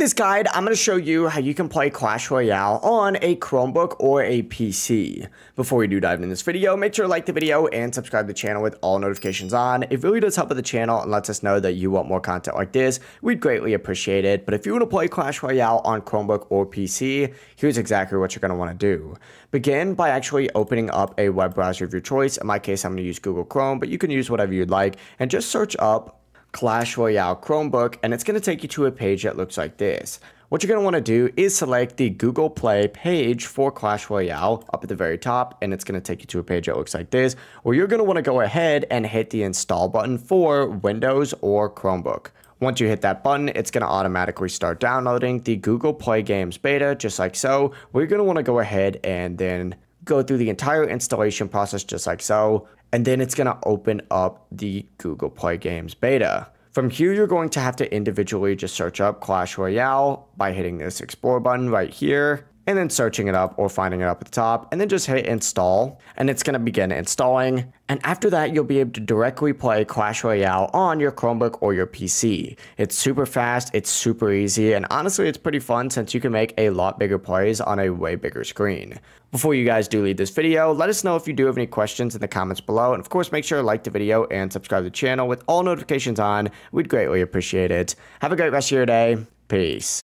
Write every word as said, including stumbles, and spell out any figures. this guide, I'm going to show you how you can play Clash Royale on a Chromebook or a P C. Before we do dive into this video, make sure to like the video and subscribe to the channel with all notifications on. It really does help out the channel and lets us know that you want more content like this. We'd greatly appreciate it. But if you want to play Clash Royale on Chromebook or P C, here's exactly what you're going to want to do. Begin by actually opening up a web browser of your choice. In my case, I'm going to use Google Chrome, but you can use whatever you'd like, and just search up Clash Royale Chromebook, and it's going to take you to a page that looks like this. What you're going to want to do is select the Google Play page for Clash Royale up at the very top, and it's going to take you to a page that looks like this, where you're going to want to go ahead and hit the install button for Windows or Chromebook. Once you hit that button, it's going to automatically start downloading the Google Play Games beta, just like so. We're going to want to go ahead and then go through the entire installation process, just like so. And then it's going to open up the Google Play Games beta. From here, you're going to have to individually just search up Clash Royale by hitting this explore button right here, and then searching it up or finding it up at the top, and then just hit install, and it's going to begin installing. And after that, you'll be able to directly play Clash Royale on your Chromebook or your P C. It's super fast, it's super easy, and honestly, it's pretty fun since you can make a lot bigger plays on a way bigger screen. Before you guys do leave this video, let us know if you do have any questions in the comments below, and of course, make sure to like the video and subscribe to the channel with all notifications on. We'd greatly appreciate it. Have a great rest of your day. Peace.